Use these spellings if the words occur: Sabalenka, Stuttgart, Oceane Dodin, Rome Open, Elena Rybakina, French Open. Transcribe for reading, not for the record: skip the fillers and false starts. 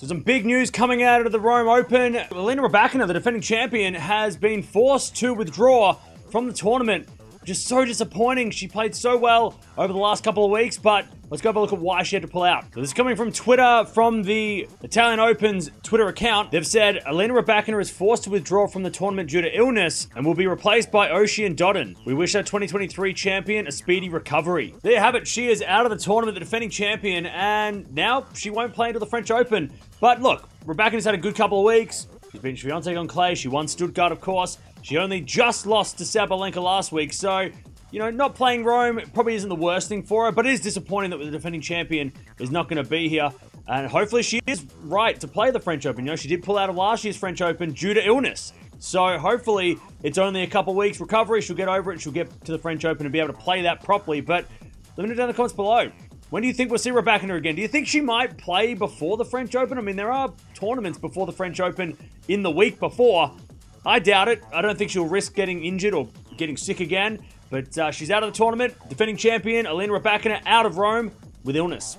So some big news coming out of the Rome Open. Elena Rybakina, the defending champion, has been forced to withdraw from the tournament. Just so disappointing. She played so well over the last couple of weeks, but let's go have a look at why she had to pull out. So this is coming from Twitter, from the Italian Open's Twitter account. They've said, Elena Rybakina is forced to withdraw from the tournament due to illness and will be replaced by Oceane Dodin. We wish our 2023 champion a speedy recovery. There you have it. She is out of the tournament, the defending champion, and now she won't play until the French Open. But look, Rybakina's had a good couple of weeks. She's been fiancée on clay. She won Stuttgart, of course. She only just lost to Sabalenka last week, so, you know, not playing Rome probably isn't the worst thing for her, but it is disappointing that the defending champion is not going to be here, and hopefully she is right to play the French Open. You know, she did pull out of last year's French Open due to illness, so hopefully it's only a couple weeks recovery. She'll get over it. She'll get to the French Open and be able to play that properly, but let me know down in the comments below. When do you think we'll see Rybakina again? Do you think she might play before the French Open? I mean, there are tournaments before the French Open in the week before. I doubt it. I don't think she'll risk getting injured or getting sick again. But she's out of the tournament. Defending champion Elena Rybakina out of Rome with illness.